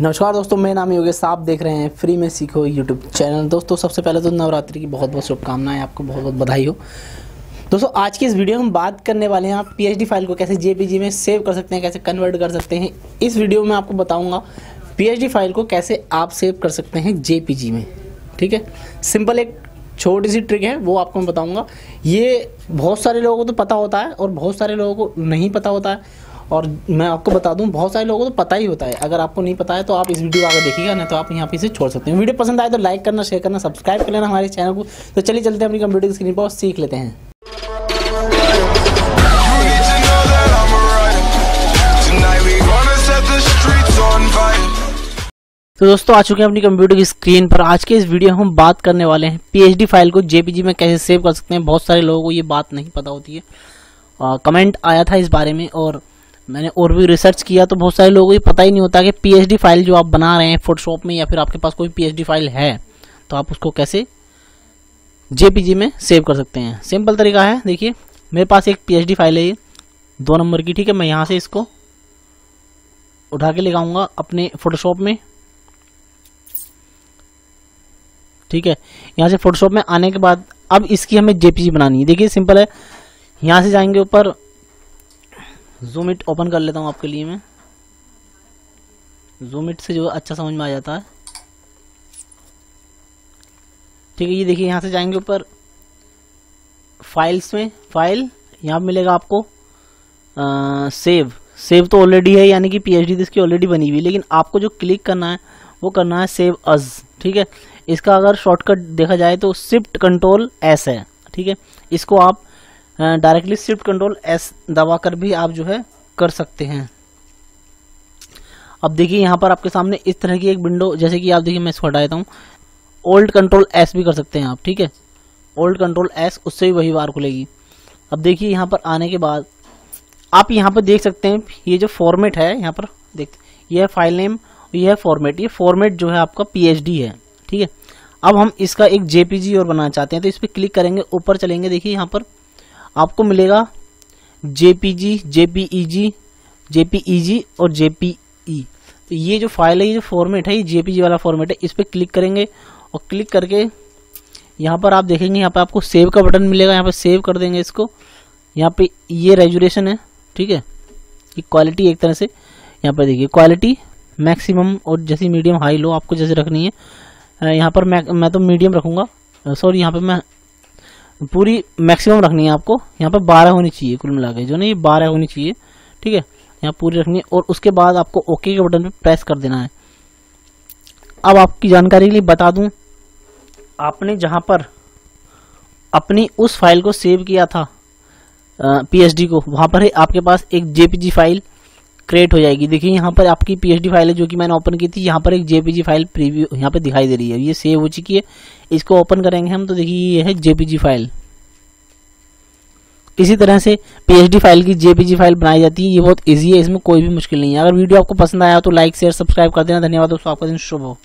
नमस्कार दोस्तों, मेरा नाम योगेश, आप देख रहे हैं फ्री में सीखो यूट्यूब चैनल। दोस्तों सबसे पहले तो नवरात्रि की बहुत बहुत शुभकामनाएं, आपको बहुत बहुत बधाई हो। दोस्तों आज की इस वीडियो में हम बात करने वाले हैं आप PSD फाइल को कैसे JPG में सेव कर सकते हैं, कैसे कन्वर्ट कर सकते हैं। इस वीडियो में आपको बताऊँगा PSD फाइल को कैसे आप सेव कर सकते हैं JPG में। ठीक है, सिंपल एक छोटी सी ट्रिक है, वो आपको मैं बताऊँगा। ये बहुत सारे लोगों को तो पता होता है और बहुत सारे लोगों को नहीं पता होता है, और मैं आपको बता दूं बहुत सारे लोगों को तो पता ही होता है। अगर आपको नहीं पता है तो आप इस वीडियो आगे देखिएगा, नहीं तो आप यहाँ पे इसे छोड़ सकते हैं। वीडियो पसंद आए तो लाइक करना, शेयर करना, सब्सक्राइब कर लेना हमारे चैनल को। तो चलिए चलते हैं अपनी कंप्यूटर की स्क्रीन पर और सीख लेते हैं। तो दोस्तों आ चुके हैं अपनी कंप्यूटर की स्क्रीन पर। आज के इस वीडियो में हम बात करने वाले हैं PSD फाइल को JPG में कैसे सेव कर सकते हैं। बहुत सारे लोगों को ये बात नहीं पता होती है, कमेंट आया था इस बारे में और मैंने और भी रिसर्च किया तो बहुत सारे लोगों को ये पता ही नहीं होता कि PSD फाइल जो आप बना रहे हैं फोटोशॉप में, या फिर आपके पास कोई PSD फाइल है तो आप उसको कैसे JPG में सेव कर सकते हैं। सिंपल तरीका है, देखिए मेरे पास एक PSD फाइल है, ये 2 नंबर की। ठीक है, मैं यहाँ से इसको उठा के ले आऊँगा अपने फोटोशॉप में। ठीक है, यहाँ से फोटोशॉप में आने के बाद अब इसकी हमें JPG बनानी है। देखिए सिंपल है, यहाँ से जाएंगे ऊपर, ज़ूमइट ओपन कर लेता हूँ आपके लिए मैं। ज़ूमइट से जो अच्छा समझ में आ जाता है। ठीक है, ये देखिए यहाँ से जाएंगे ऊपर फाइल्स में, फाइल यहाँ मिलेगा आपको सेव। सेव तो ऑलरेडी है, यानी कि PSD इसकी ऑलरेडी बनी हुई, लेकिन आपको जो क्लिक करना है वो करना है सेव अज। ठीक है, इसका अगर शॉर्टकट देखा जाए तो शिफ्ट कंट्रोल S है। ठीक है, इसको आप डायरेक्टली शिफ्ट कंट्रोल S दबा कर भी आप जो है कर सकते हैं। अब देखिए यहाँ पर आपके सामने इस तरह की एक विंडो, जैसे कि आप देखिए मैं इसको हटा देता हूँ। ओल्ट कंट्रोल S भी कर सकते हैं आप। ठीक है, ओल्ट कंट्रोल S, उससे भी वही बार खुलेगी। अब देखिए यहाँ पर आने के बाद आप यहाँ पर देख सकते हैं ये जो फॉर्मेट है, यहाँ पर देख, यह है फाइल नेम, यह है फॉर्मेट। ये फॉर्मेट जो है आपका PSD है। ठीक है, अब हम इसका एक JPG और बनाना चाहते हैं तो इस पर क्लिक करेंगे, ऊपर चलेंगे। देखिए यहाँ पर आपको मिलेगा JPG, JPEG, JPEG और JPE। तो ये जो फाइल है, ये जो फॉर्मेट है, ये JPG वाला फॉर्मेट है। इस पर क्लिक करेंगे और क्लिक करके यहाँ पर आप देखेंगे यहाँ पर आपको सेव का बटन मिलेगा, यहाँ पर सेव कर देंगे इसको। यहाँ पे ये रेजोल्यूशन है। ठीक है, ये क्वालिटी एक तरह से, यहाँ पर देखिए क्वालिटी मैक्सिमम और जैसी मीडियम हाई लो आपको जैसे रखनी है। यहाँ पर मैं तो मीडियम रखूँगा, सॉरी यहाँ पर मैं पूरी मैक्सिमम रखनी है आपको। यहाँ पर 12 होनी चाहिए कुल मिला के, जो नहीं 12 होनी चाहिए। ठीक है, यहाँ पूरी रखनी है और उसके बाद आपको ओके के बटन पर प्रेस कर देना है। अब आपकी जानकारी के लिए बता दूं, आपने जहाँ पर अपनी उस फाइल को सेव किया था PSD को, वहाँ पर ही आपके पास एक JPG फाइल क्रिएट हो जाएगी। देखिए यहाँ पर आपकी PSD फाइल है जो कि मैंने ओपन की थी, यहाँ पर एक JPG फाइल प्रीव्यू यहाँ पर दिखाई दे रही है, ये सेव हो चुकी है। इसको ओपन करेंगे हम तो देखिए ये है JPG फाइल। इसी तरह से PSD फाइल की JPG फाइल बनाई जाती है। ये बहुत ईजी है, इसमें कोई भी मुश्किल नहीं है। अगर वीडियो आपको पसंद आया तो लाइक, शेयर, सब्सक्राइब कर देना। धन्यवाद दोस्तों, आपका दिन शुभ हो।